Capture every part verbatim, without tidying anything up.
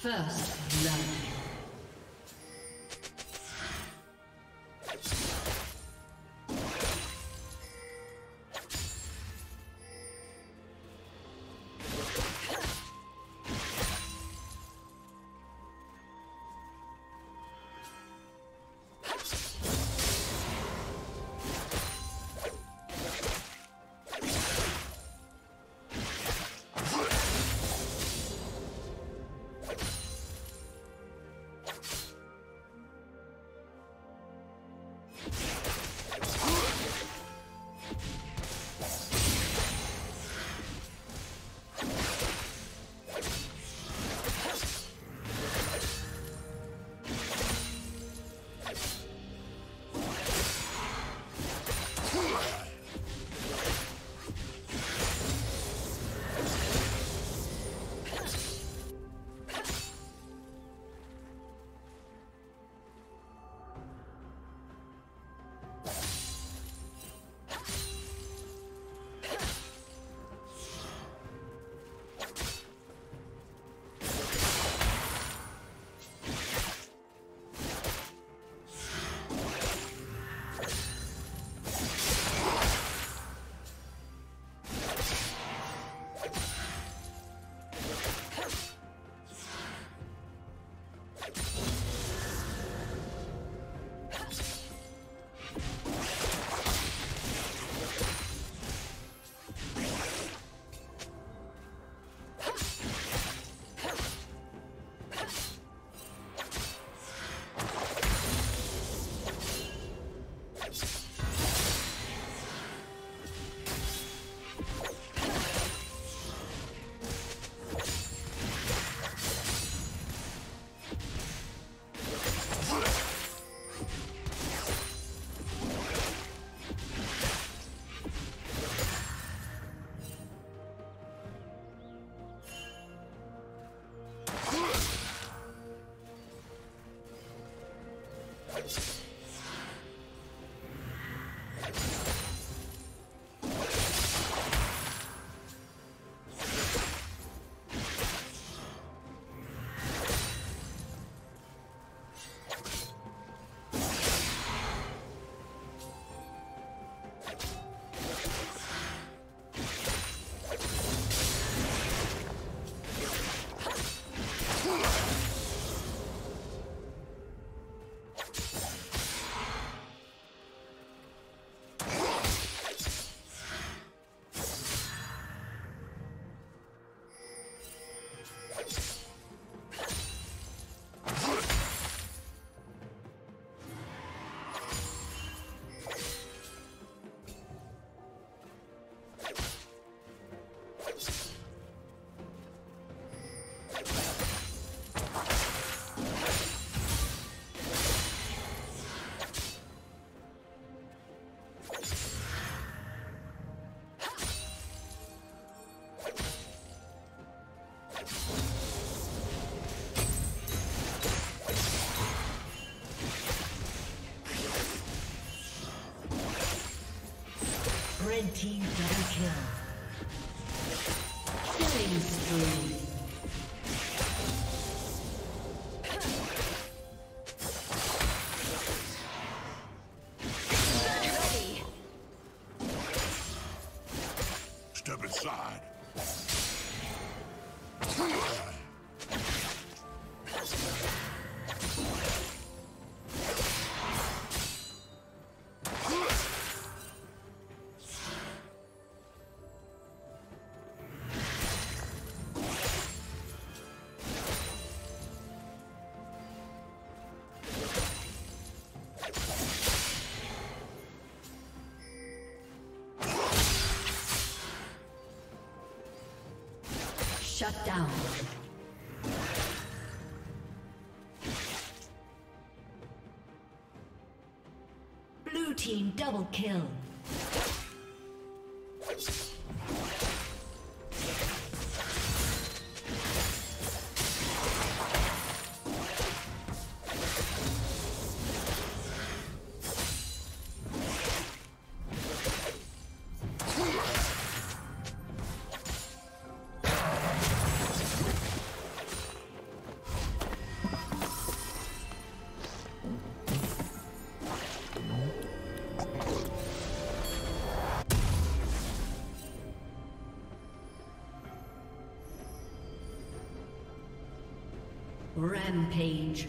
First love. Red team double kill. Killing spree. Step inside. Shut down. Blue team double kill. Rampage.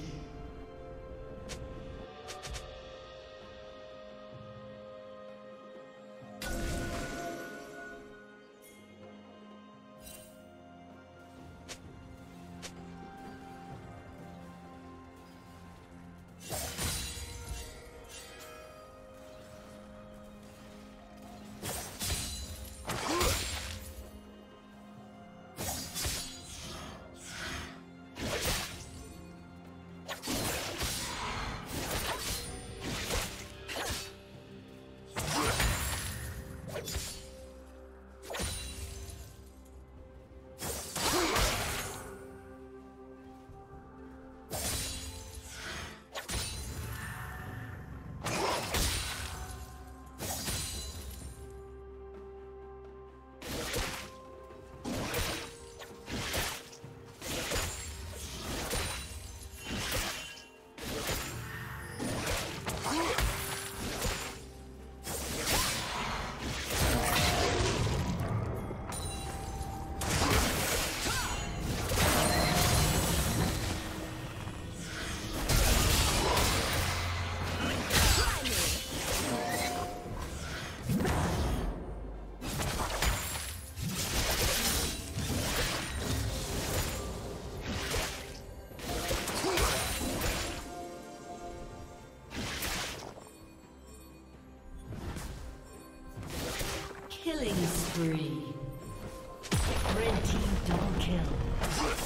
Killing spree. Red team double kill.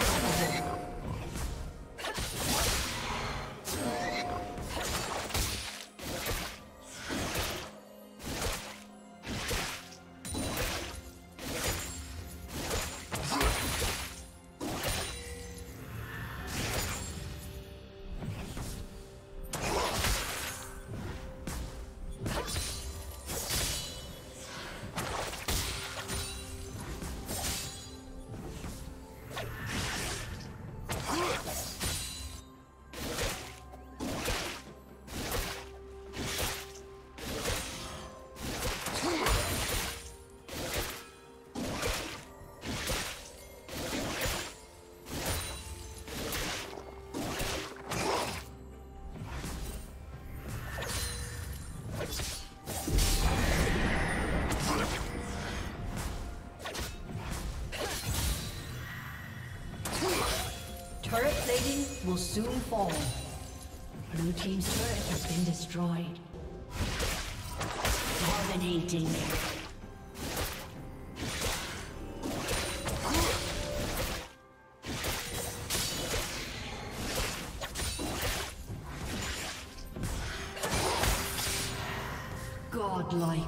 Turret plating will soon fall. Blue team's turret has been destroyed. Dominating. Godlike.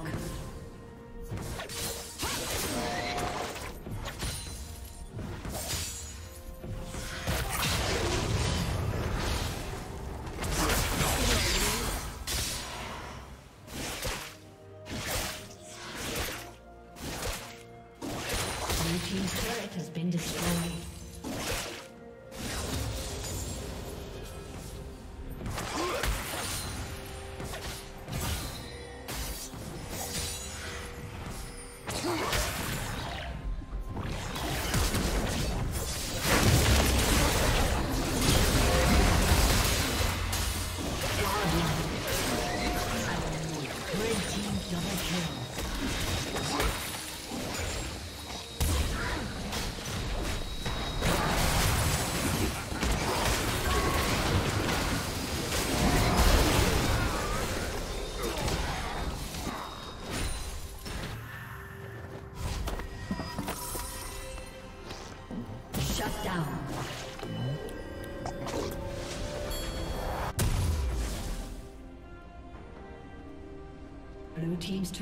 Blue team's turret has been destroyed.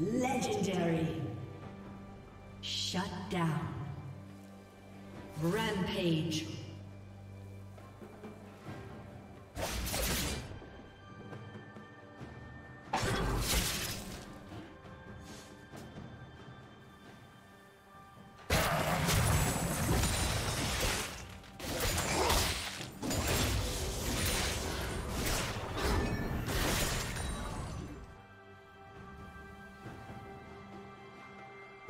Legendary. Shut down. Rampage.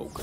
Okay.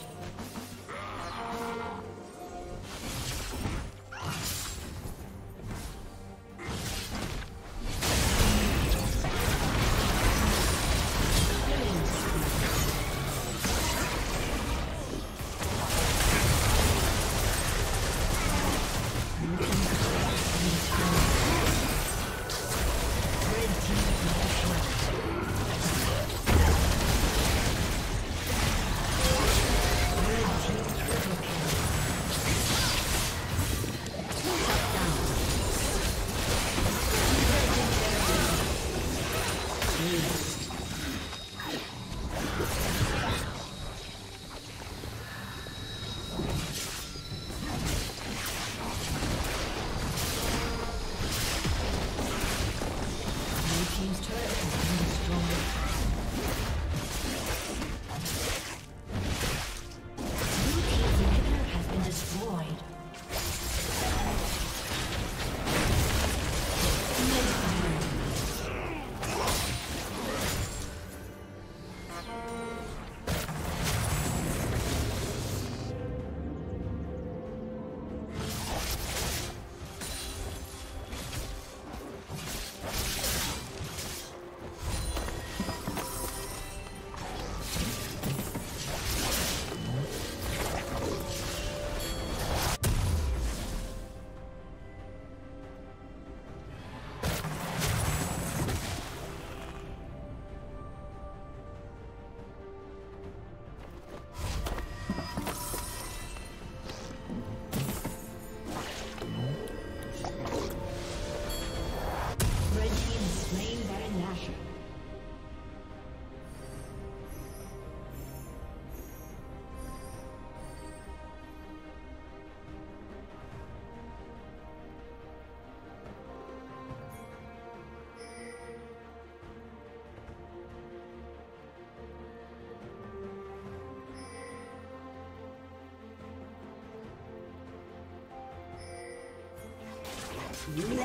Legendary.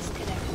Disconnect.